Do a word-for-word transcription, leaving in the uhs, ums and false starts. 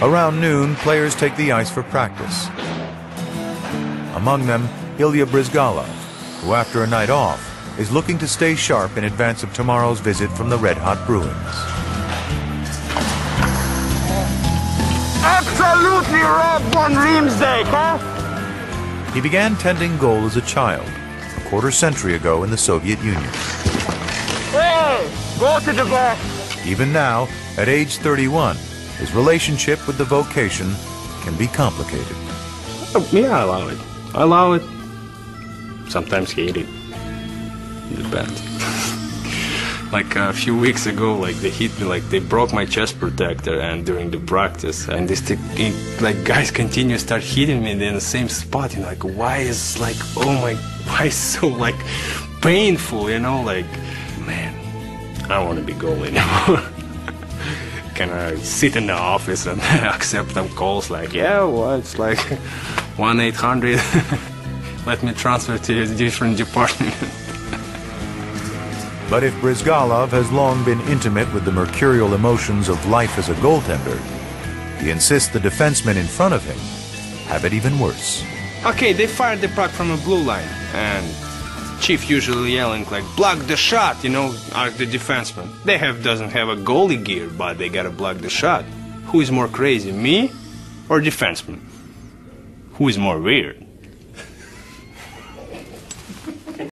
Around noon, players take the ice for practice. Among them, Ilya Bryzgalov, who after a night off is looking to stay sharp in advance of tomorrow's visit from the red-hot Bruins. Absolutely robbed on Riemsdyk, huh? He began tending goal as a child, a quarter-century ago in the Soviet Union. Hey, go to the box. Even now, at age thirty-one, his relationship with the vocation can be complicated. Oh, yeah, I allow it. I allow it. Sometimes hate it. Depends. Like a few weeks ago, like they hit me, like they broke my chest protector, and during the practice, and this like guys continue start hitting me in the same spot. You know, like why is like oh my, why is so like painful? You know, like man, I don't want to be goalie anymore. Can I sit in the office and accept some calls like, yeah, well, it's like one eight hundred, let me transfer to a different department. But if Bryzgalov has long been intimate with the mercurial emotions of life as a goaltender, he insists the defensemen in front of him have it even worse. Okay, they fired the puck from a blue line, and Chief usually yelling like, block the shot, you know, are the defensemen. They have doesn't have a goalie gear, but they gotta block the shot. Who is more crazy, me or defenseman? Who is more weird?